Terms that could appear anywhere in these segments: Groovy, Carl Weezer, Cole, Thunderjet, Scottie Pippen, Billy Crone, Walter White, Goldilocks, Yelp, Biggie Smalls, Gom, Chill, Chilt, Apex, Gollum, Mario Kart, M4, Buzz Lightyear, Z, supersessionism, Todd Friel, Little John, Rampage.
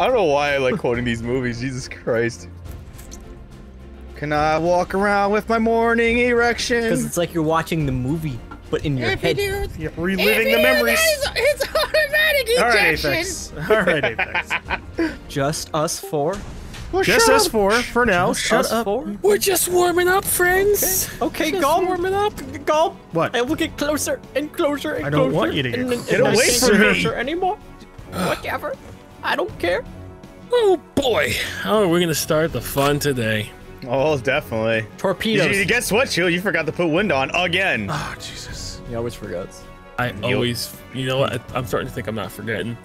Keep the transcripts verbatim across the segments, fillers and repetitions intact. I don't know why I like quoting these movies. Jesus Christ. Can I walk around with my morning erection? Because it's like you're watching the movie, but in your if head. You do, you're reliving you the memories. Is, it's automatic ejection. All right, Apex. All right, Apex. Just us four? Well, just us up. four for now. Just shut us up. Four? We're just warming up, friends. Okay, okay Gollum, warming up. Gollum. What? And we'll get closer and closer and closer. I don't closer want you to get, and, and, get and away from me anymore. Whatever. I don't care. Oh boy. Oh, we're gonna start the fun today. Oh, definitely. Torpedoes. You, you, guess what, Chill? You forgot to put wind on again. Oh Jesus. He always forgets. I you always. You know what? I, I'm starting to think I'm not forgetting.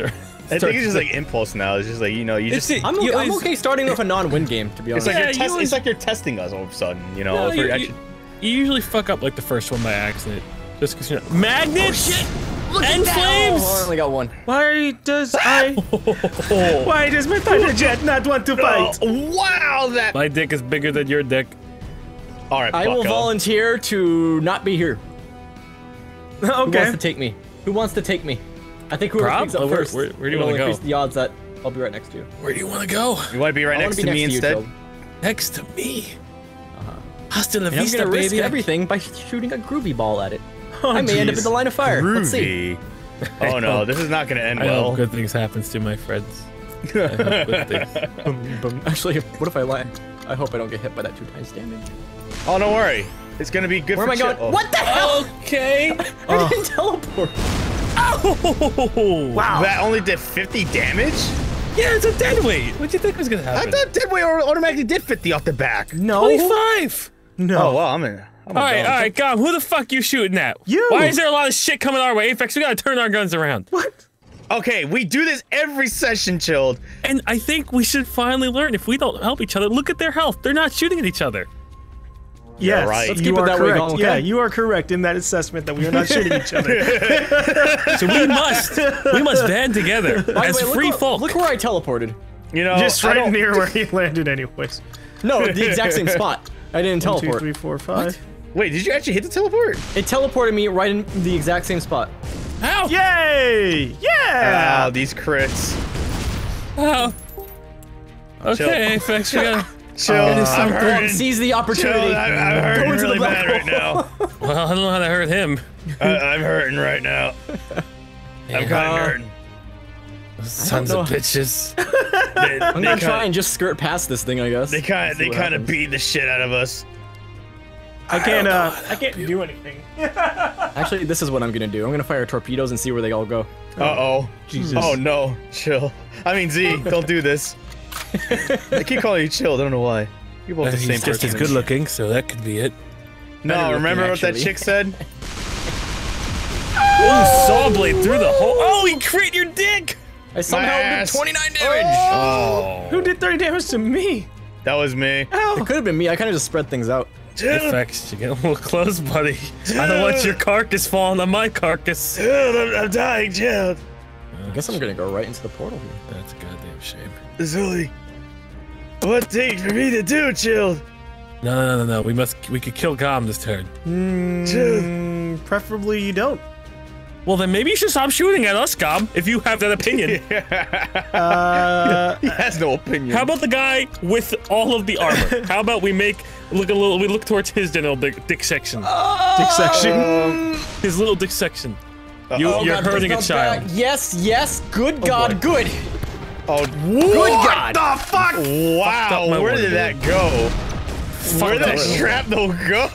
I think it's just like impulse now. It's just like, you know, you it's just. It, I'm, you I'm always, okay starting with a non-win game, to be honest. It's like, yeah, you're you always, it's like you're testing us all of a sudden, you know. Yeah, you, you, you usually fuck up like the first one by accident, just because you're not. Magnet. Oh, shit. Look and at flames. Oh, I only got one. Why does I? Why does my Thunderjet not want to fight? Oh, wow, that. My dick is bigger than your dick. All right. I bucko. will volunteer to not be here. Okay. Who wants to take me? Who wants to take me? I think whoever picks up first. Where, where, where do you want to go? The odds that I'll be right next to you. Where do you want to go? You want to be right next, be to next to me to you, instead? Joe. Next to me? Uh-huh. Hasta la vista, I'm gonna risk baby. everything by shooting a groovy ball at it. Oh, I may geez. end up in the line of fire. Groovy. Let's see. Oh no, this is not going to end I well. I hope good things happens to my friends. I hope good things. Boom, boom. Actually, what if I lie? I hope I don't get hit by that two times damage. Oh, don't worry. It's going to be good Where for you. Where am I going? Oh. What the hell? Okay. I oh. didn't teleport. Oh! Wow. That only did fifty damage? Yeah, it's a dead weight. What'd you think was gonna happen? I thought dead weight automatically did fifty off the back. No. twenty-five! No. Oh, well, I'm in. I'm all right, all right, Gom, who the fuck you shooting at? You! Why is there a lot of shit coming our way? Apex, we gotta turn our guns around. What? Okay, we do this every session, Chilled. And I think we should finally learn, if we don't help each other, look at their health. They're not shooting at each other. Yes, yeah, right. Let's keep you it that correct. way. Okay. Yeah, you are correct in that assessment that we are not shooting each other. So we must, we must band together By as way, free look, folk. Look where I teleported. You know, just right near where he landed, anyways. No, the exact same spot. I didn't One, teleport. Two, three, four, five. What? Wait, did you actually hit the teleport? It teleported me right in the exact same spot. Ow! Yay! Yeah! Wow, these crits. Oh. Okay, Apex, we gotta. Chill. Uh, Seize the opportunity. Chill, I'm, I'm hurting really the bad right now. Well, I don't know how to hurt him. I, I'm hurting right now. Yeah. I'm kind of hurting. Sons of bitches. they, I'm they gonna try and just skirt past this thing, I guess. They kind of, they kind of beat the shit out of us. I can't, uh, I can't do anything. Actually, this is what I'm gonna do. I'm gonna fire torpedoes and see where they all go. Uh oh. Jesus. Oh no. Chill. I mean, Z, don't do this. I keep calling you Chill. I don't know why. You both the same person. Just as good looking, so that could be it. No, remember what that chick said? Oh, saw blade through the hole. Oh, he crit your dick. I somehow did twenty-nine damage. Oh. Oh. Who did thirty damage to me? That was me. Oh. It could have been me. I kind of just spread things out. Apex, you get a little close, buddy. Dude. I don't want your carcass falling on my carcass. Dude, I'm, I'm dying, Jeff. I guess I'm gonna go right into the portal here. That's a goddamn shame. Zilly, what thing for me to do, Chill? No, no, no, no. We must. We could kill Gom this turn. Mm, preferably you don't. Well, then maybe you should stop shooting at us, Gom. If you have that opinion. uh, he has no opinion. How about the guy with all of the armor? How about we make look a little? We look towards his little dick, dick section. Oh! Dick section. Um, his little dick section. Uh-oh. You, you're oh, God, hurting a child. Back. Yes, yes. Good oh, God, boy. good. Oh, good God! What the fuck? Wow, where did that go? Where did that shrapnel go?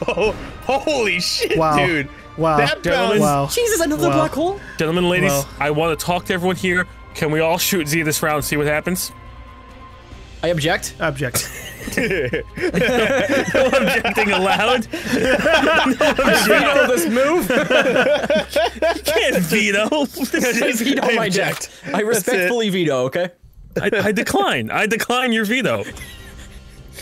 Holy shit, dude! Wow, that bounced. Jesus, another black hole. Gentlemen, ladies, I want to talk to everyone here. Can we all shoot Z this round and see what happens? I object. Object. No objecting allowed. No veto this move. You can't veto. I veto my object. I respectfully veto. Okay. I, I decline. I decline your veto.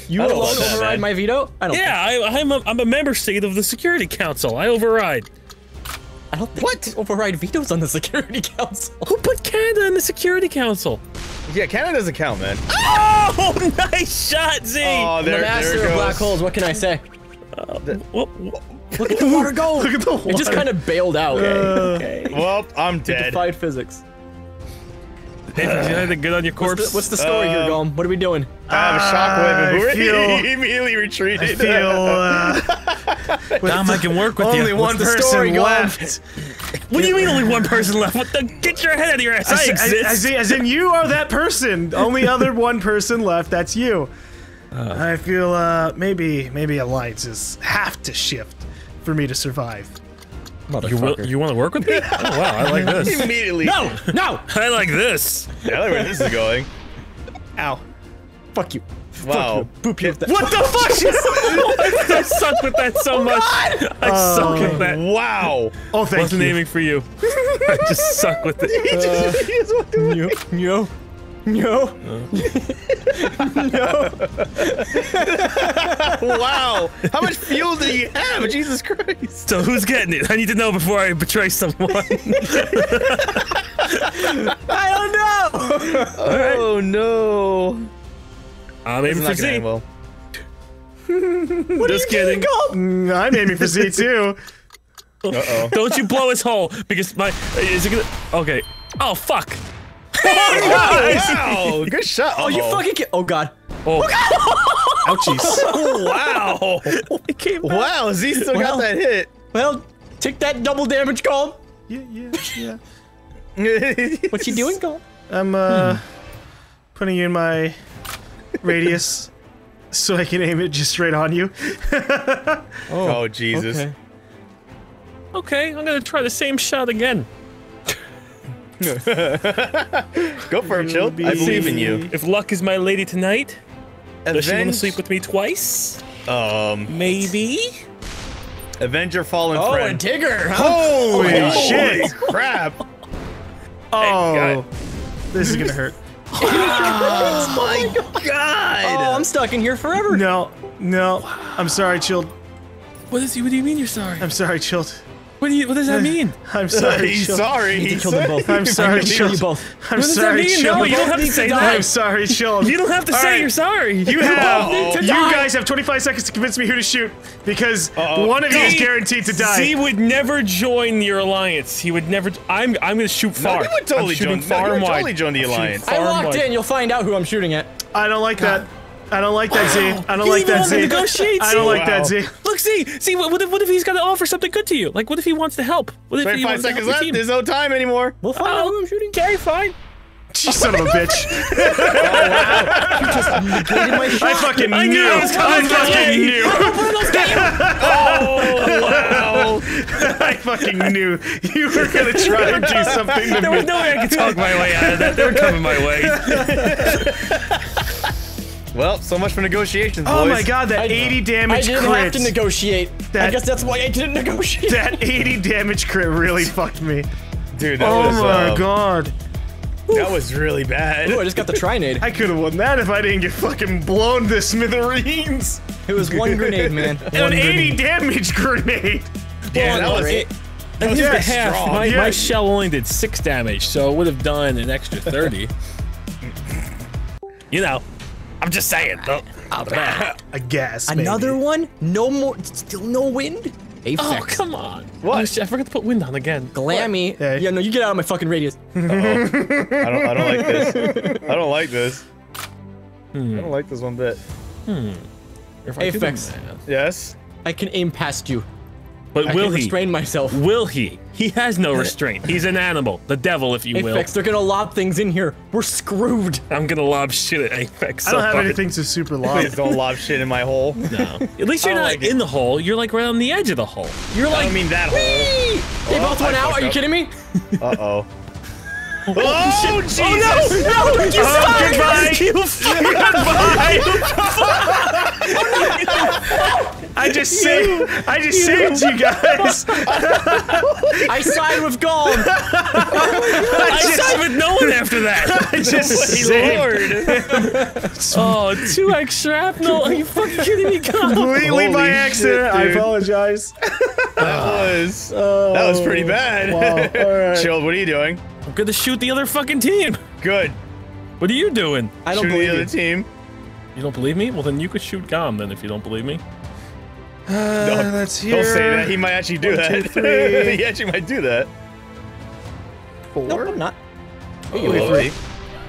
You alone override my veto? I don't. Yeah, think. I, I'm a I'm a member state of the Security Council. I override. I don't think what? override vetoes on the Security Council. Who put Canada in the Security Council? Yeah, Canada doesn't count, man. Oh, nice shot, Z. Oh, there, I'm the master there it goes. of black holes. What can I say? Uh, the, look, look at the water go. Look at the water. It just kind of bailed out. Okay. okay. Well, I'm dead. Defied physics. Apex, you had good on your corpse. What's the, what's the story um, here, Gollum? What are we doing? I have a shockwave. I feel, he immediately retreated. I feel, uh... Dom, I can work with only you. Only one what's person story, left. What do you mean only one person left? What the? Get your head out of your ass. I, I exist. As, as, as in, you are that person. Only other one person left, that's you. Uh, I feel, uh, maybe, maybe alliances have to shift for me to survive. You, will, you want to work with me? Oh, wow, I like this. Immediately. No! No! I like this! I like where this is going. Ow. Fuck you. Wow. Fuck you. Boop you with that. What the fuck? I suck with that so much. God. I uh, suck with that. Wow. Oh, thank Wasn't you. Wasn't aiming for you. I just suck with it. He just, he just walked away. Yo. Yo. No. No. No. Wow. How much fuel do you have? Jesus Christ. So who's getting it? I need to know before I betray someone. I don't know. Oh right. No. I'm aiming for Z. Well. Just kidding. Mm, I'm aiming for Z too. Uh-oh. Don't you blow his hole because my is it gonna okay. Oh fuck. Oh, oh wow! Good shot. Uh-oh. Oh, you fucking kid. Oh god. Oh. Oh ouchies. Oh, wow. It came back. Wow, Z still well, got that hit. Well, take that double damage, Cole. Yeah, yeah, yeah. What you doing, Cole? I'm uh hmm. putting you in my radius so I can aim it just straight on you. Oh. Oh Jesus. Okay. Okay, I'm gonna try the same shot again. Go for it, Chill. I believe in you. If luck is my lady tonight, Avenge does she want to sleep with me twice? Um, maybe. Avenge your fallen oh, friend. Oh, and Tigger! Huh? Holy oh, shit! Crap! Oh, this is gonna hurt. Oh my god! Oh, I'm stuck in here forever. No, no. Wow. I'm sorry, Chill. What is he? What do you mean you're sorry? I'm sorry, Chill. What do you- what does that mean? I'm sorry, Chilt. Sorry. He killed them both. I'm sorry, Chilt. You both. I'm sorry, Chilt. No, you don't have to say that. I'm sorry, Chilt. You don't have to say you're sorry. You have- you guys have twenty-five seconds to convince me who to shoot, because one of you is guaranteed to die. Z would never join your alliance. He would never- I'm- I'm gonna shoot far. No, would totally join- no, would totally join the alliance. I walked in, you'll find out who I'm shooting at. I don't like that. I don't like that, Z. I don't like that, Z. I don't like that, Z. Look, Z. See, what, what, if, what if he's gonna offer something good to you? Like, what if he wants to help? What if he wants to help the team? There's no time anymore. Well, fine. Oh, I'm shooting. Okay, fine. You son of a bitch. Oh, wow. You just negated my shot. I fucking knew. I, knew I, I fucking knew. Oh, wow. I fucking knew you were gonna try and do something to me. There was no way I could talk my way out of that. They were coming my way. Well, so much for negotiations, boys. Oh my god, that eighty damage crit. I didn't have to negotiate. That, I guess that's why I didn't negotiate. That eighty damage crit really fucked me. Dude, that oh was- Oh my um, god. That was really bad. Ooh, I just got the trinade. I could've won that if I didn't get fucking blown to smithereens. It was one grenade, man. One an grenade. eighty damage grenade. Yeah, that was- it, that was yeah, half. My, yeah. my shell only did six damage, so it would've done an extra thirty. You know. I'm just saying, though. I guess. Maybe. Another one? No more. Still no wind? Apex. Oh, come on. What? I forgot to put wind on again. Glammy. Hey. Yeah, no, you get out of my fucking radius. Uh-oh. I, don't, I don't like this. I don't like this. Hmm. I don't like this one bit. Hmm. Apex. Yes? I can aim past you. But I will can he? restrain myself. Will he? He has no restraint. He's an animal. The devil, if you Apex, will. Apex, they're gonna lob things in here. We're screwed. I'm gonna lob shit at Apex. So I don't have hard. anything to super lob. Please don't lob shit in my hole. No. At least you're not like in it. the hole. You're like right on the edge of the hole. You're I like. I don't mean that Wee! hole. They oh, both I went out. Up. Are you kidding me? Uh oh. Oh, oh, Jesus. Oh no! No! You oh, suck! Goodbye! You fuck! Goodbye! I just saved. I just you. saved you guys. I side with Gold. I, I just, side with no one after that. I just saved. Oh, two X shrapnel? Are you fucking kidding me, Gold? Completely Holy by accident. Shit, I apologize. That was. Oh, that was pretty bad. Wow. All right. Chill. What are you doing? I'm gonna shoot the other fucking team! Good. What are you doing? I don't shoot believe the other you. team. You don't believe me? Well then you could shoot Gom then if you don't believe me. Uh, no, let's hear. Don't say that, he might actually do One, that. Two, he actually might do that. Four? Nope, I'm not. Ooh, Ooh, three.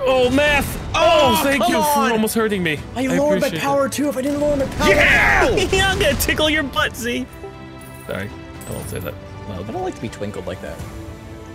Oh, math! Oh, oh thank you on. for almost hurting me. I, I lowered my power, it. too. If I didn't lower my power... Yeah! I'm gonna tickle your butt, Z. Sorry. I won't say that. No, but I like to be twinkled like that.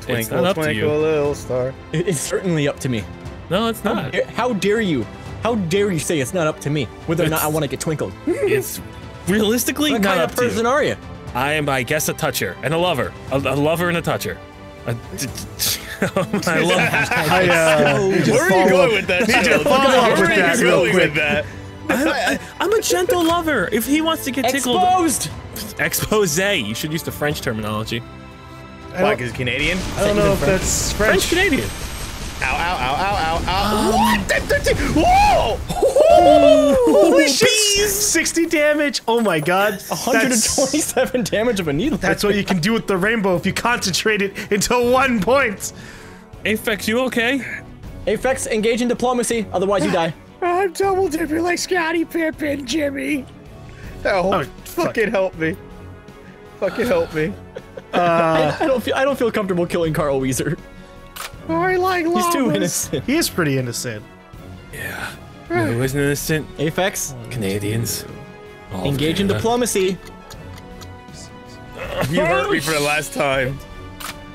Twinkle, it's not up twinkle, to you. little star. It, it's certainly up to me. No, it's not. How dare, how dare you? How dare you say it's not up to me, whether it's, or not I want to get twinkled? It's realistically what not up to you. What kind of person are you? I am, I guess, a toucher and a lover. A, a lover and a toucher. A, I love these guys. I, uh, so where are you going up. with that? Need to follow up with that real quick. With that. I, I, I'm a gentle lover. If he wants to get tickled. Exposed. Expose. You should use the French terminology. Like is Canadian? I don't know if French? that's French. French Canadian. Ow! Ow! Ow! Ow! Ow! Ow! Um, what? That, that, that, whoa! Oh, holy shit! sixty damage! Oh my god! one hundred twenty-seven that's, damage of a needle. That's what you can do with the rainbow if you concentrate it into one point. Apex, you okay? Apex, engage in diplomacy, otherwise you die. I'm double dipping like Scottie Pippen, Jimmy. Oh, oh fucking fuck. help me! Fucking help me! Uh, I, I don't feel. I don't feel comfortable killing Carl Weezer. Oh, I like llamas. He's too innocent. He is pretty innocent. Yeah. Right. No, wasn't innocent. Apex. Canadians. All Engage Canada. in diplomacy. You hurt me for the last time.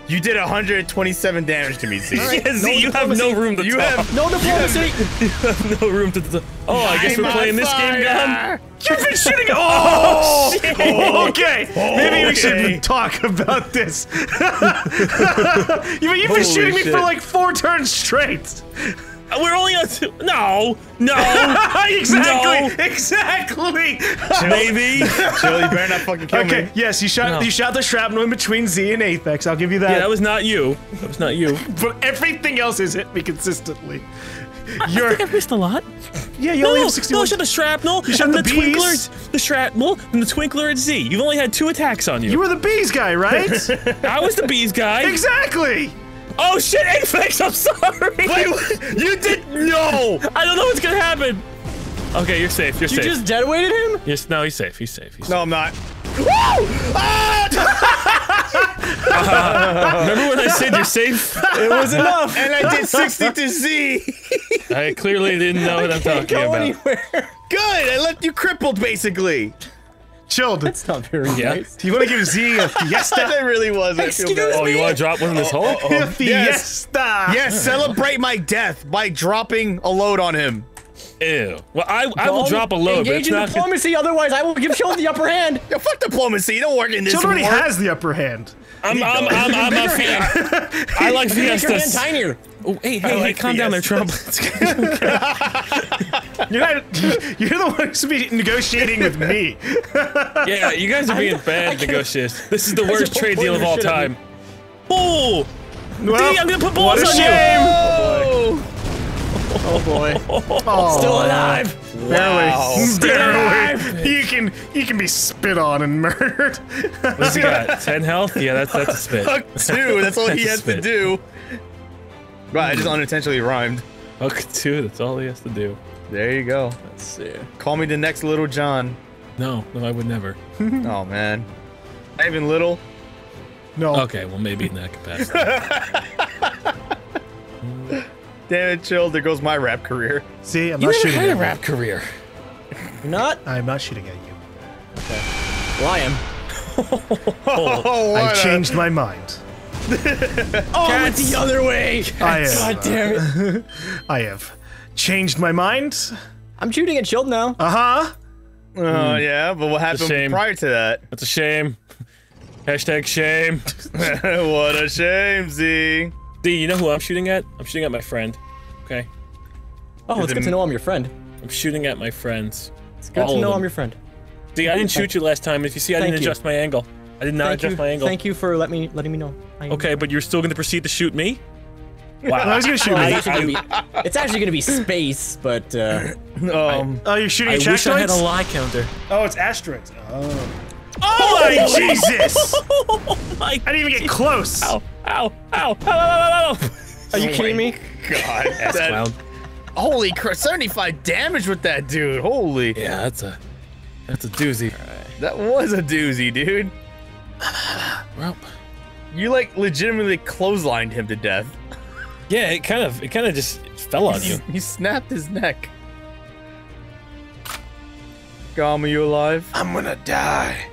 You did one hundred twenty-seven damage to me, Z. Right. Yeah, Z, no you diplomacy. have no room to you talk. Have, no diplomacy. You have no room to talk. Oh, I guess I'm we're playing this game, Gom. You've been shooting. Oh, shit. Oh, okay. Oh, Maybe we okay. should talk about this. You've been Holy shooting shit. me for like four turns straight. We're only on two. No, no, exactly, no. exactly. Maybe. Chill, you better not fucking kill okay. me. Okay. Yes, you shot. No. You shot the shrapnel in between Z and Apex. I'll give you that. Yeah, that was not you. That was not you. But everything else has hit me consistently. You're... I think I've missed a lot. Yeah, you no, only have sixty-one. No, you shot the shrapnel, you shot and the, the twinkler, the shrapnel, and the twinkler at Z. You've only had two attacks on you. You were the bees guy, right? I was the bees guy. Exactly. Oh shit, Apex, I'm sorry! Wait, what? You did- No! I don't know what's gonna happen! Okay, you're safe, you're you safe. You just dead-weighted him? Yes, no, he's safe, he's safe, he's safe. No, I'm not. Woo! Ah! uh, remember when I said you're safe? It was enough! And I did sixty to Z! I clearly didn't know what I I'm can't talking go about. Anywhere. Good, I left you crippled, basically! Chilled. That's not very yeah. nice. Do you want to give Z a fiesta? That really was. I feel bad. Oh, you want to drop one in this hole? Oh, oh, oh. Fiesta. Yes. yes, celebrate my death by dropping a load on him. Ew. Well, I, I will drop a load, but it's not- Engage in diplomacy, otherwise I will give Chill the upper hand. Yo, fuck diplomacy, you don't work in this war. Chill already has the upper hand. I'm- I'm- I'm- I'm a fiesta. I like fiestas. Make your hand tinier. Oh, hey, hey, like hey, calm down there, Trump. You're not, you're the one who's be negotiating with me. Yeah, you guys are being I, bad negotiators. This is the worst trade deal of all time. Oh! Well, D, I'm gonna put balls on you! Oh boy. Oh boy. Oh. Still alive! Barely. Wow. Still alive! You can, you can be spit on and murdered. What's he got? ten health? Yeah, that's, that's a spit. Fuck two, that's all that's he has to do. Right, I just unintentionally rhymed. Okay, two, that's all he has to do. There you go. Let's see. Call me the next Little John. No, no, I would never. Oh, man. Not even little? No. Okay, well, maybe in that capacity. Damn it, Chill, there goes my rap career. See, I'm you not shooting at you. You never had a rap career. You're not? I'm not shooting at you. Okay. Well, I am. oh, I changed a... my mind. Oh, Cats. It's the other way! I God have. damn it. I have changed my mind. I'm shooting at Chill now. Uh-huh. Oh, mm. yeah, but what happened prior to that? That's a shame. Hashtag shame. What a shame, Z. Z, you know who I'm shooting at? I'm shooting at my friend. Okay? Oh, it's good to know I'm your friend. I'm shooting at my friends. It's good All to know I'm your friend. Z, I didn't shoot you last time. If you see, I Thank didn't adjust you. my angle. I did not Thank adjust you. my angle. Thank you for let me, letting me know. Okay, but you're still going to proceed to shoot me? Wow. I was going to shoot well, me. It's actually going to be space, but... Uh, um, I, oh, you're shooting I at asteroids? I wish I had a lie counter. Oh, it's asteroids. Oh. Oh, oh my Jesus! Oh my I didn't even get close. Ow, ow, ow, ow, ow, ow, ow. Are you oh kidding me? God, that's wild. Holy crap, seventy-five damage with that dude, holy. Yeah, that's a... That's a doozy. Right. That was a doozy, dude. Well, you like legitimately clotheslined him to death. Yeah, it kind of, it kind of just fell on you. He snapped his neck. Gom, are you alive? I'm gonna die.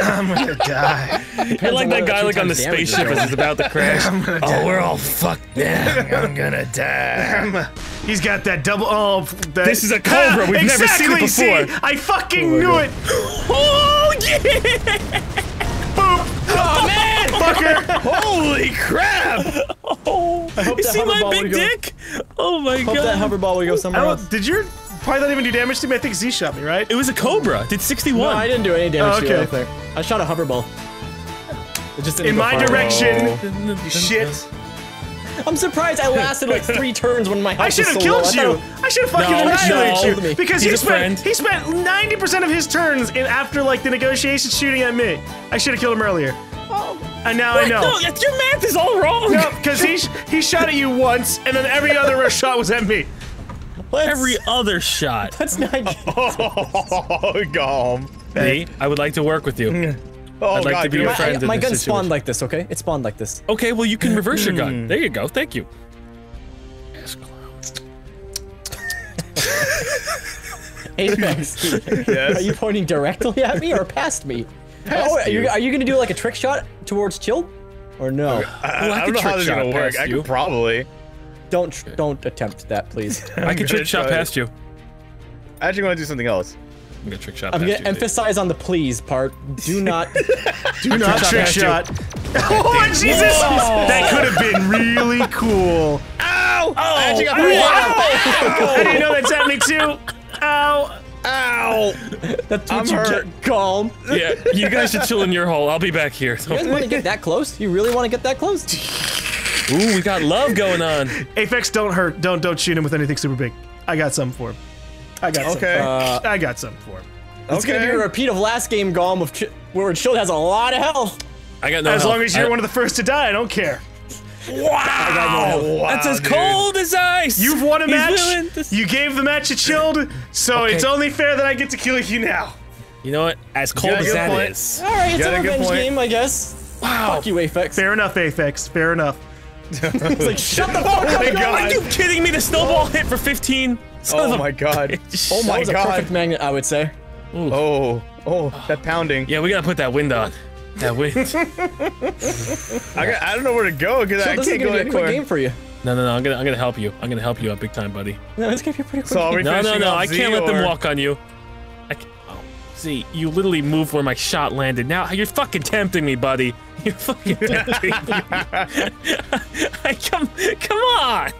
I'm gonna die. You're like that guy like on the spaceship as it's about to crash. I'm gonna die. Oh, we're all fucked now. I'm gonna die. I'm a, he's got that double. Oh, that, this is a cobra. Ah, We've exactly, never seen it before. See, I fucking oh knew God. it. Oh yeah! Boop! Oh man, fucker! Holy crap! Oh, I hope you that see my big dick? Go, oh my I hope God! That hoverball will go somewhere else. Did your probably not even do damage to me. I think Z shot me, right? It was a cobra. Did sixty-one. No, I didn't do any damage oh, okay. to you. Right there. I shot a hoverball. It just didn't in my direction. Oh. Shit. I'm surprised I lasted like three turns when my health I should have so killed low. you. I, I should have fucking annihilated no, no. you because He's he spent he spent ninety percent of his turns in after like the negotiation shooting at me. I should have killed him earlier. Oh. And now what? I know. No, your math is all wrong. No, because he he shot at you once, and then every other shot was at me. Let's, Every other shot. That's not. Oh, Gollum. Hey, I would like to work with you. Oh, I'd like God, to be dude. your friend. I, I, my in this gun situation. spawned like this, okay? It spawned like this. Okay, well, you can reverse your gun. There you go. Thank you. Apex. Yes. Are you pointing directly at me or past me? Past oh, are you, are you going to do like a trick shot towards Chill? Or no? Okay, I, I, well, I, I don't know how this is going to work. I could probably. Don't tr don't attempt that, please. I can trick shot past you. I actually want to do something else. I'm gonna trick shot. I'm past gonna you, emphasize dude. on the please part. Do not, do not trick shot. Trick shot. Oh Jesus! Whoa. That could have been really cool. Ow! Oh! I actually got ow. Ow. I didn't know that's at me too. Ow! Ow! That's what I'm you hurt. get, Gollum. Yeah, you guys should chill in your hole. I'll be back here. So. You guys want to get that close? You really want to get that close? Ooh, we got love going on. Apex, don't hurt. Don't don't shoot him with anything super big. I got some for him. I got okay. some. Uh, I got some for him. It's okay. gonna be a repeat of last game, Gollum, of Ch where Chill has a lot of health. I got no. As health. long as you're I one of the first to die, I don't care. Wow. I got no wow that's as dude. cold as ice. You've won a He's match. You gave the match to Chill, so okay. it's only fair that I get to kill you now. You know what? As cold as that point. is. All right, you it's a revenge point. game, I guess. Wow. Fuck you, Apex. Fair enough, Apex. Fair enough. It's like, shut the fuck up! Are you kidding me? The snowball hit for fifteen. Son oh my god! Oh my god! That was a perfect magnet, I would say. Ooh. Oh, oh, that pounding. Yeah, we gotta put that wind on. That wind. I got, I don't know where to go because so I can't go anywhere. Game for you. No, no, no! I'm gonna, I'm gonna help you. I'm gonna help you up big time, buddy. No, it's gonna be pretty quick. So no, no, no! I can't or... let them walk on you. I can't. Oh, see, you literally moved where my shot landed. Now you're fucking tempting me, buddy. You're fucking tempting me. Come, come on!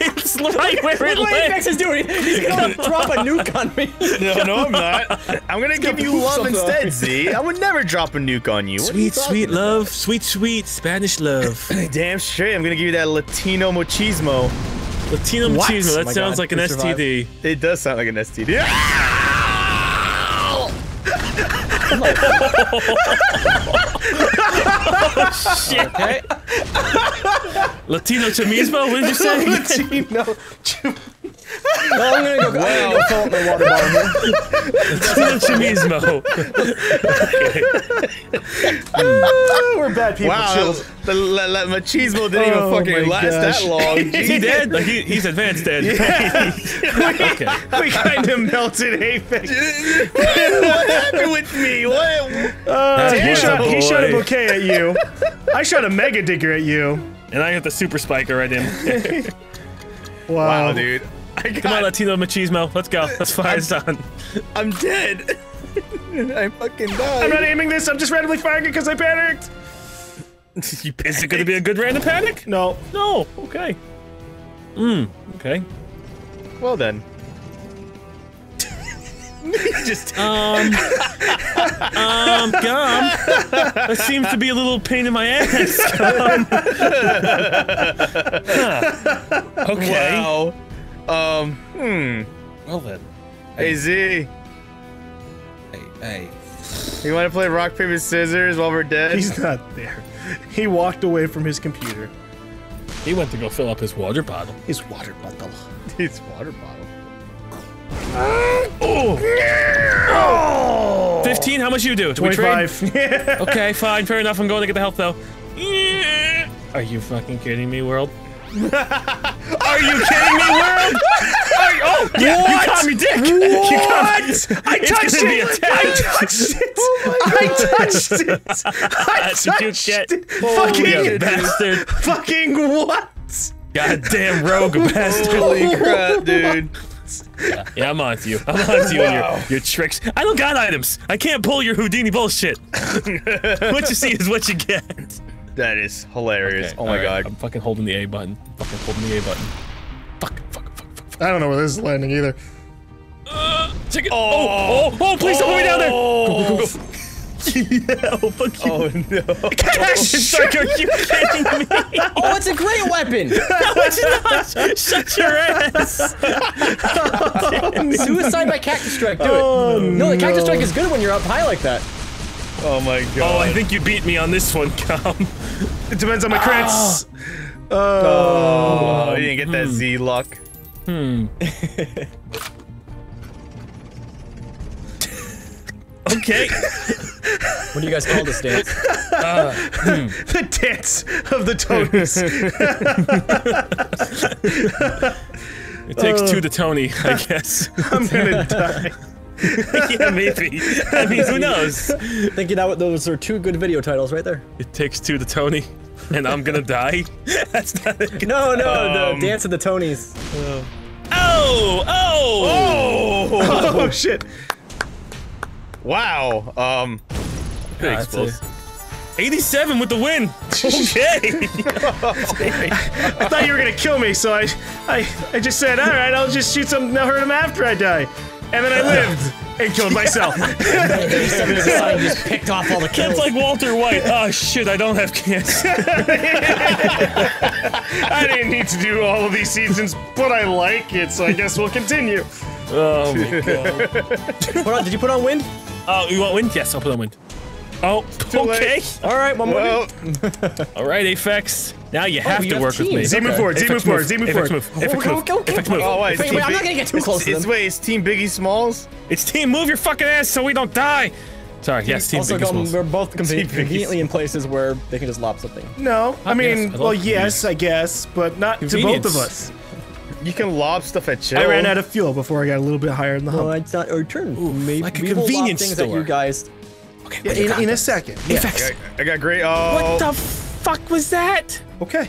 It's right where it lands. Is doing. He's gonna drop a nuke on me. No, no, I'm not. I'm gonna it's give gonna you love instead, Z. I would never drop a nuke on you. Sweet, you sweet love, about? sweet, sweet Spanish love. Damn straight. I'm gonna give you that Latino machismo. Latino what? machismo. That oh sounds God, like an survived. S T D. It does sound like an S T D. I'm like, oh, shit. Okay. Latino Chamismo, what did you say? Latino well, I'm gonna go, wow. I'm gonna go fill up my water bottle here. Latino Chamismo. Okay. uh, we're bad people. Wow, the machismo didn't oh, even fucking last gosh. that long. He dead? Like, he, he's advanced dead. Yeah. Okay. We kind of melted Apex. What happened with me? What? Uh, he, shot, he shot a bouquet at you. I shot a mega digger at you. And I got the super spiker right in. Wow. Wow, dude. I got Come on, Latino machismo. Let's go. Let's fire I'm, this on. I'm dead. I fucking died. I'm not aiming this. I'm just randomly firing it because I panicked. You panicked. Is it going to be a good random panic? No. No. Okay. Mm. Okay. Well then. Just um, um, Gom. That seems to be a little pain in my ass. Um, huh. Okay. Wow. Um. Hmm. Well then. Hey, hey Z. Hey, hey. You want to play rock paper scissors while we're dead? He's not there. He walked away from his computer. He went to go fill up his water bottle. His water bottle. His water bottle. Oh. fifteen, how much you do? twenty-five. Okay, fine, fair enough. I'm going to get the help though. Are you fucking kidding me, world? Are you kidding me, world? You, oh, yeah, what? You caught me, dick! What? You caught me. I touched it! I touched it! Oh I touched it! I touched it! Get. Fucking oh, bastard! Fucking what? Goddamn rogue bastard! Holy crap, dude! Yeah, yeah, I'm on to you. I'm on to you wow. and your, your tricks. I don't got items. I can't pull your Houdini bullshit. What you see is what you get. That is hilarious. Okay, oh my right. god. I'm fucking holding the A button. I'm fucking holding the A button. Fuck, fuck, fuck, fuck, fuck. I don't know where this is landing either. Uh, check it. Oh, oh, oh, please don't put me down there. Go, go, go, go. Yeah, oh, fuck you. Oh, no. Cash! Oh, are you kidding me? Oh, it's a great weapon! No, it's not! Shut your ass! Oh, no. Suicide by Cactus Strike, do it. Oh, no, the no. Cactus Strike is good when you're up high like that. Oh, my God. Oh, I think you beat me on this one, Gom. It depends on my crits. Oh, oh. oh you didn't get that hmm. Z luck. Hmm. Okay. What do you guys call this dance? Uh, hmm. The dance of the Tonys. It takes uh, two to Tony, I guess. I'm gonna die. Yeah, maybe. I mean, who knows? Thinking that those are two good video titles right there. It takes two to Tony, and I'm gonna die. That's not a good no, no, um, no. Dance of the Tonys. Oh! Oh! Oh! Oh, oh shit! Wow, um, pretty ah, explosive. eighty-seven with the win! Okay! I, I thought you were gonna kill me, so I, I, I just said, alright, I'll just shoot some, I'll hurt him after I die. And then I lived, and killed myself. eighty-seven is a sign, just picked off all the kills. That's like Walter White, oh shit, I don't have cancer. I didn't need to do all of these seasons, but I like it, so I guess we'll continue. Oh my god. Put on, did you put on wind? Oh, you want wind? Yes, I'll put on wind. Oh, too okay. Late. All right, one more. All right, Apex. Now you have oh, you to have work teams. With me. Z move forward. Z move forward. Z move forward. Apex move. Apex move. Oh, wait, wait, wait, I'm not gonna get too close. It's, to it's wait, it's Team Biggie Smalls. It's Team Move Your Fucking Ass so we don't die. Sorry. Team, yes, Team also Biggie got, Smalls. We're both conveniently in places where they can just lob something. No, I mean, well, yes, I guess, but not to both of us. You can lob stuff at Chill. I ran out of fuel before I got a little bit higher in the hump. Well, it's not our turn. Ooh, maybe like a we convenience will lob things store. At you guys. Okay, yeah, in, in a second. Yeah. I, got, I got great. Oh. What the fuck was that? Okay.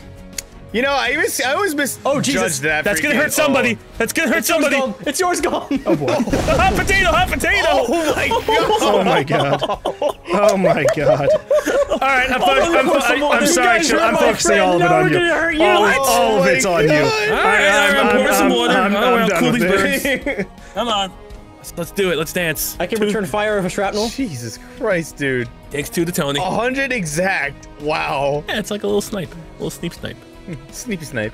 You know, I always, I always miss. Oh Jesus! That That's gonna hurt somebody. Oh. That's gonna hurt it's somebody. Yours it's yours, Gollum. Oh boy! Hot potato, hot potato! Oh my god! Oh my god! Oh my god! All right, I'm, oh, I'm, I'm, I'm sorry, Chill. I'm focusing all of it on you. Hurt you. All, all, all of it's on you. All right, all right. I'm, I'm, pour I'm, some water. I'm, I'm, I'm, I'm cool these birds. Come on, let's, let's do it. Let's dance. I can return fire of a shrapnel. Jesus Christ, dude! Takes two to Tony. A hundred exact. Wow. Yeah, it's like a little snipe, a little sneak snipe. Sneaky snipe.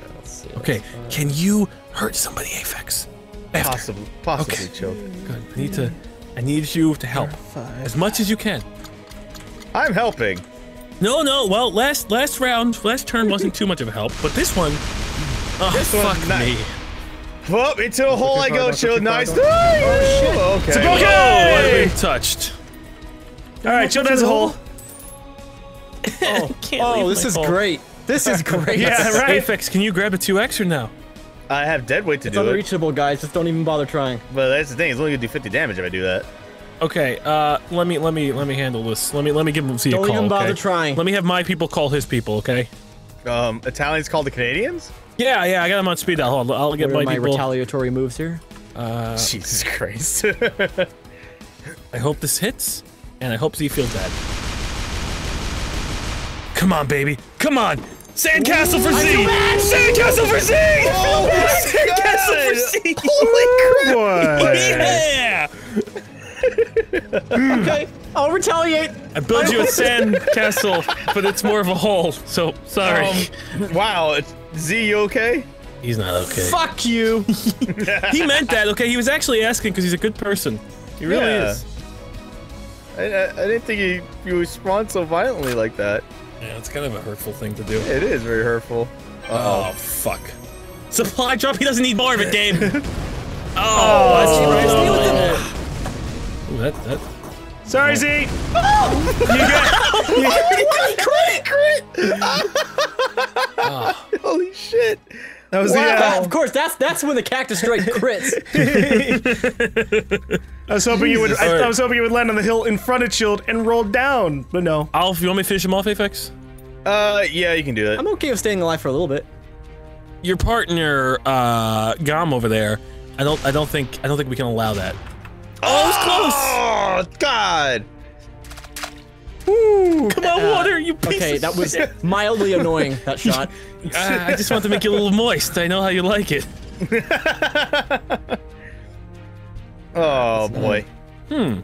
Okay, can you hurt somebody, Apex? After? Possibly, possibly, okay. Chill. Good. I need to. I need you to help as much as you can. I'm helping. No, no. Well, last last round, last turn wasn't too much of a help, but this one. Oh, this fuck one, me. Well, into a hole I go, Chill. Nice. Oh, oh shit. Okay. It's a okay. I've been touched. All right, Chill has a hole. Oh, oh this is hole. Great. This is great. Yeah, right. Apex, can you grab a two X or no? I have dead weight to do it. It's unreachable, guys. Just don't even bother trying. But that's the thing. It's only gonna do fifty damage if I do that. Okay. Uh, let me let me let me handle this. Let me let me give him see a call. Don't even bother trying. Let me have my people call his people. Okay. Um, Italians call the Canadians. Yeah, yeah. I got him on speed dial. Hold on. I'll get my people. What are my retaliatory moves here? Uh, Jesus Christ. I hope this hits, and I hope Z feels bad. Come on, baby. Come on. Sandcastle for Z! Sandcastle for Z! Oh, Sandcastle for Z! Holy crap! What? Yeah! Okay, I'll retaliate. I built you a sandcastle, but it's more of a hole, so sorry. Um, wow, Z, you okay? He's not okay. Fuck you! He meant that, okay? He was actually asking because he's a good person. He really yeah. is. I, I, I didn't think he, he responded so violently like that. Yeah, it's kind of a hurtful thing to do. It is very hurtful. Uh-oh. Oh, fuck. Supply drop, he doesn't need more of it, Dave. Oh, oh, that's oh, that, that. Sorry, Z. Oh! You got you crit, crit. Oh. Holy shit! That was wow. the uh, Of course, that's that's when the cactus strike crits. I was hoping Jesus you would. I, I was hoping you would land on the hill in front of Chilt and roll down, but no. Alf, you want me to finish him off, Apex? Uh, yeah, you can do that. I'm okay with staying alive for a little bit. Your partner, uh, Gom over there. I don't. I don't think. I don't think we can allow that. Oh, it's close! Oh God! Ooh, come on, uh, water, you piece okay, of that was shit. Mildly annoying. That shot. uh, I just want to make you a little moist. I know how you like it. Oh boy. Hmm.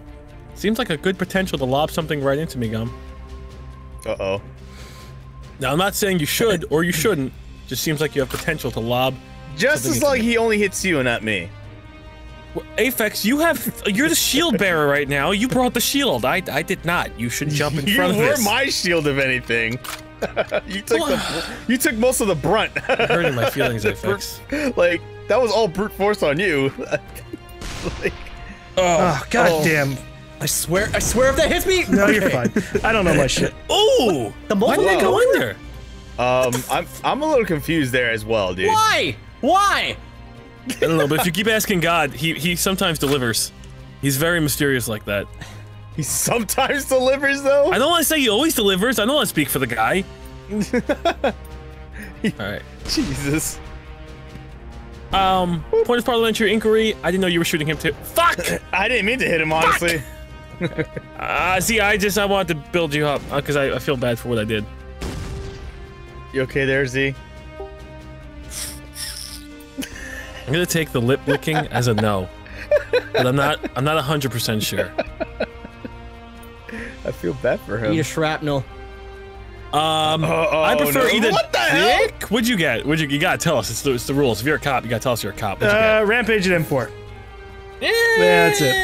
Seems like a good potential to lob something right into me, Gum. Uh oh. Now I'm not saying you should or you shouldn't. Just seems like you have potential to lob. Just as long as he only hits you and not me. Well, Apex, you have you're the shield bearer right now. You brought the shield. I I did not. You should jump in front of this. You were my shield, if anything. you took the, you took most of the brunt. I'm hurting my feelings, Apex. Like that was all brute force on you. like, oh, oh god oh. damn! I swear, I swear, if that hits me, no, okay. You're fine. I don't know my shit. Oh, the why did they go under? Um, I'm I'm a little confused there as well, dude. Why? Why? I don't know, but if you keep asking God, he he sometimes delivers. He's very mysterious like that. He sometimes delivers, though? I don't want to say he always delivers. I don't want to speak for the guy. Alright. Jesus. Um, point of parliamentary inquiry. I didn't know you were shooting him too. Fuck! I didn't mean to hit him, honestly. uh, see, I just, I wanted to build you up, because I, I feel bad for what I did. You okay there, Z? I'm gonna take the lip licking as a no, but I'm not. I'm not a hundred percent sure. I feel bad for him. Eat a shrapnel. Um, uh, oh, I prefer no. either. What the heck? Dick? What'd you get? What'd you? You gotta tell us. It's the, it's the rules. If you're a cop, you gotta tell us you're a cop. What'd you uh, get? Rampage and M four. Yeah, that's it.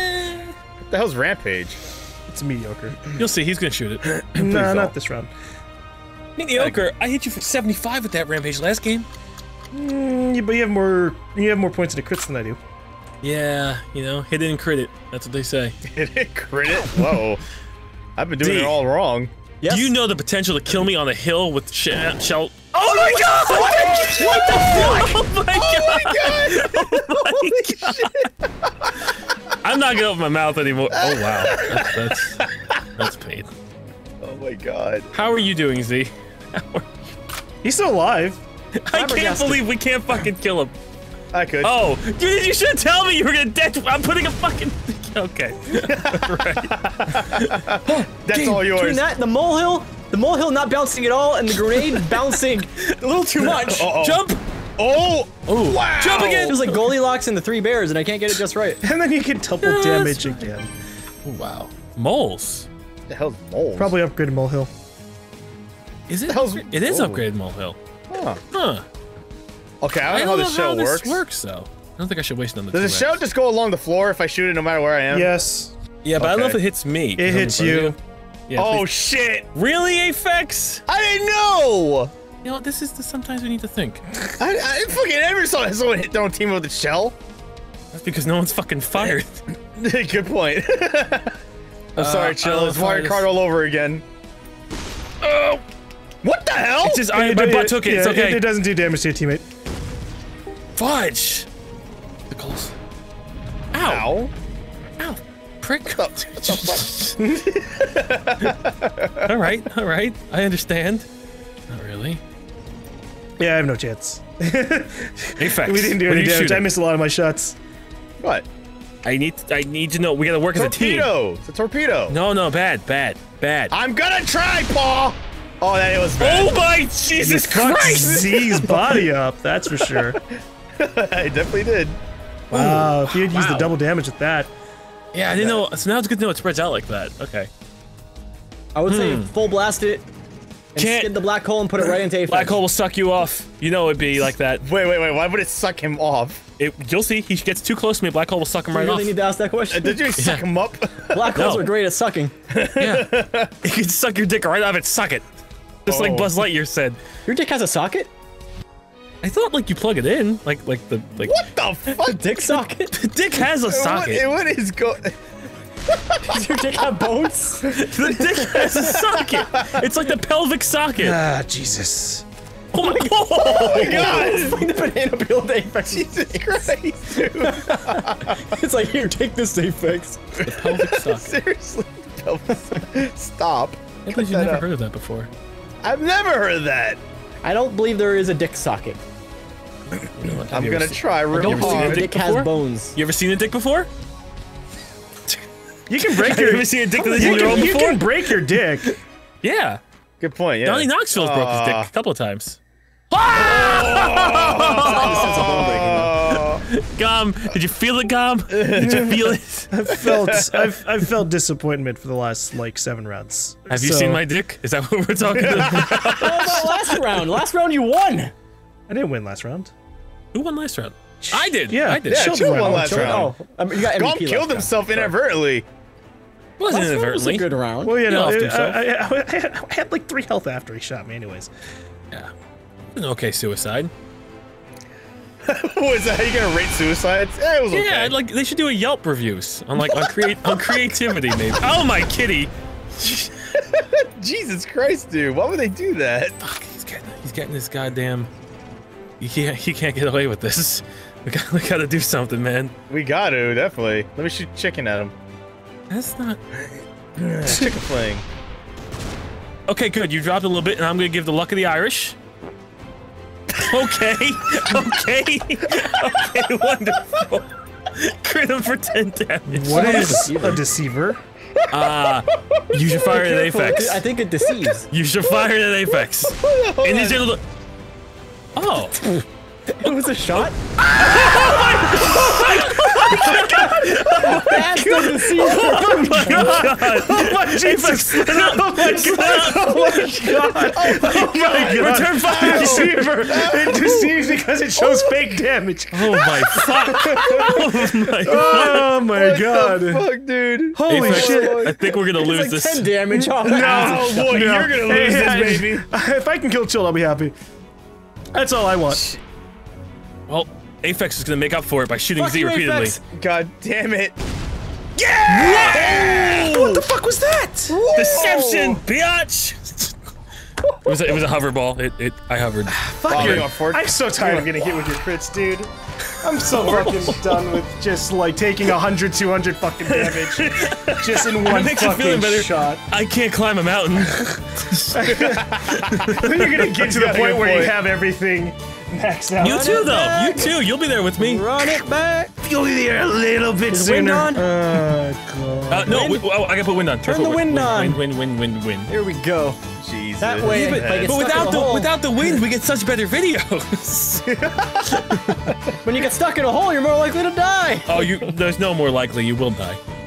What the hell's Rampage? It's mediocre. You'll see. He's gonna shoot it. no, nah, not this round. Mediocre. I, I hit you for seventy-five with that Rampage last game. Mm, yeah, but you have more you have more points in the crits than I do. Yeah, you know, hit it and crit it. That's what they say. Hit it, crit it. Whoa, I've been doing D. it all wrong. Yes. Do you know the potential to kill me on a hill with sh shell? Oh my god! What, what the fuck? Oh my god! Oh my god! I'm not gonna open my mouth anymore. Oh wow, that's that's, that's pain. Oh my god! How are you doing, Z? Are you? He's still alive. I can't believe we can't fucking kill him. I could. Oh, dude, you should tell me you were gonna death. I'm putting a fucking. Okay. right. That's Game. all yours. Between that and the molehill, the molehill not bouncing at all, and the grenade bouncing a little too much. Uh-oh. Jump. Oh. Oh. Wow. Jump again. It was like Goldilocks and the Three Bears, and I can't get it just right. and then you can double no, damage again. Oh, wow. Moles. What the hell's moles? Probably upgraded molehill. Is it? It is oh. upgraded molehill. Huh. huh. Okay, I don't, I don't know how, this, know how show this works. works though. I don't think I should waste another. Does the shell just go along the floor if I shoot it, no matter where I am? Yes. Yeah, but okay. I don't know if it hits me. It hits you. Yeah, oh please. shit! Really, Apex? I didn't know. You know, this is the sometimes we need to think. I, I fucking never saw someone hit their own team with a shell. That's because no one's fucking fired. Good point. I'm sorry, uh, Chill. It's Mario Kart all over again. Oh. What the hell? It's just, I, it, my butt it, took it, yeah, it's okay. It, it doesn't do damage to your teammate. Fudge! The Cole's. Ow. Ow. Ow. Prick. What the, what the alright, alright. I understand. Not really. Yeah, I have no chance. Apex. We didn't do any damage. Shooting? I missed a lot of my shots. What? I need I need to know. We gotta work torpedo. as a team. It's a torpedo! No, no, bad, bad, bad. I'm gonna try, Paul! Oh, that was bad. Oh my Jesus Christ! Z's body up, that's for sure. I definitely did. Wow, if you had wow. used the double damage with that. Yeah, I didn't yeah. know. So now it's good to know it spreads out like that. Okay. I would hmm. say full blast it. And Can't. Skin the black hole and put it right into Apex. Black hole will suck you off. You know it'd be like that. Wait, wait, wait. Why would it suck him off? It, you'll see. He gets too close to me. Black hole will suck him you right really off. You really need to ask that question. Uh, did you yeah. suck him up? Black holes no. are great at sucking. Yeah. You can suck your dick right off it. Suck it. Just oh. like Buzz Lightyear said. Your dick has a socket? I thought like you plug it in, like like the like. What the fuck? The dick socket. The dick has a socket. What, what is go? Does your dick have bones? The dick has a socket. It's like the pelvic socket. Ah, Jesus. Oh my god! Oh my god! It's like the banana peel with Apex. Jesus Christ, dude. It's like, here, take this Apex. The pelvic socket. Seriously, the pelvic socket. Stop. I bet you've never up. heard of that before. I've never heard of that. I don't believe there is a dick socket. You know, I'm gonna try real hard. Dick has bones. You ever seen a dick before? You can break your. You ever seen a dick with a ten-year-old before? You can break your dick. Yeah. Good point. Yeah. Donnie Knoxville's uh, broke his dick a couple of times. Oh! Gom, did you feel it, Gom? Did you feel it? I felt. I've, I've felt disappointment for the last like seven rounds. Have so. you seen my dick? Is that what we're talking about? What about last round? Last round you won. I didn't win last round. Who won last round? I did. Yeah, I did. Yeah, Chill won last round. Oh, I mean, you got Gom killed himself inadvertently. It wasn't inadvertently. It was a good round. Well, you know, it, I, I, I, had, I had like three health after he shot me, anyways. Yeah. An okay suicide. Was that how you gonna rate suicides? Yeah, it was okay. Yeah, like they should do a Yelp reviews on like on create on creativity maybe. Oh my kitty! Jesus Christ, dude! Why would they do that? Fuck, he's getting he's getting this goddamn. You can't, you can't get away with this. We gotta, we gotta do something, man. We gotta, definitely. Let me shoot chicken at him. That's not... Chicken playing. Okay, good. You dropped a little bit, and I'm gonna give the luck of the Irish. Okay. Okay. Okay, wonderful. Crit him for ten damage. What is a deceiver? Uh, you should fire an Apex. I think it deceives. You should fire an Apex. And these are the... Oh. It was a shot? Oh my god! Oh my god! Oh my Jesus! Oh my god! Oh my god! Oh my god! Return fire! Deceiver! It deceives because it shows fake damage! Oh my fuck! Oh my god! Oh my god! Fuck, dude! Holy shit! I think we're gonna lose this. ten damage off. No! Boy, you're gonna lose this, baby! If I can kill Chill, I'll be happy. That's all I want. Well, Apex is gonna make up for it by shooting fuck Z repeatedly. Apex. God damn it. Yeah! Whoa! What the fuck was that? Whoa! Deception, biatch! It was a, it was a hoverball. It it I hovered. Fuck oh, you. I'm so tired of getting hit with your crits, dude. I'm so fucking done with just like taking a hundred, two hundred fucking damage just in one fucking shot. I can't climb a mountain. Then you're gonna get to the point where you have everything maxed out. You too, though. You too. You'll be there with me. Run it back. You'll be there a little bit sooner. Wind on? Oh, God. Uh, no, wind? Oh, I gotta put wind on. Turn, Turn the wind, wind on. Wind, wind, wind, wind, wind. Here we go. Jesus. That way, yeah, but, like, but without the, the without the wind, we get such better videos. When you get stuck in a hole, you're more likely to die. Oh, you. There's no more likely. You will die.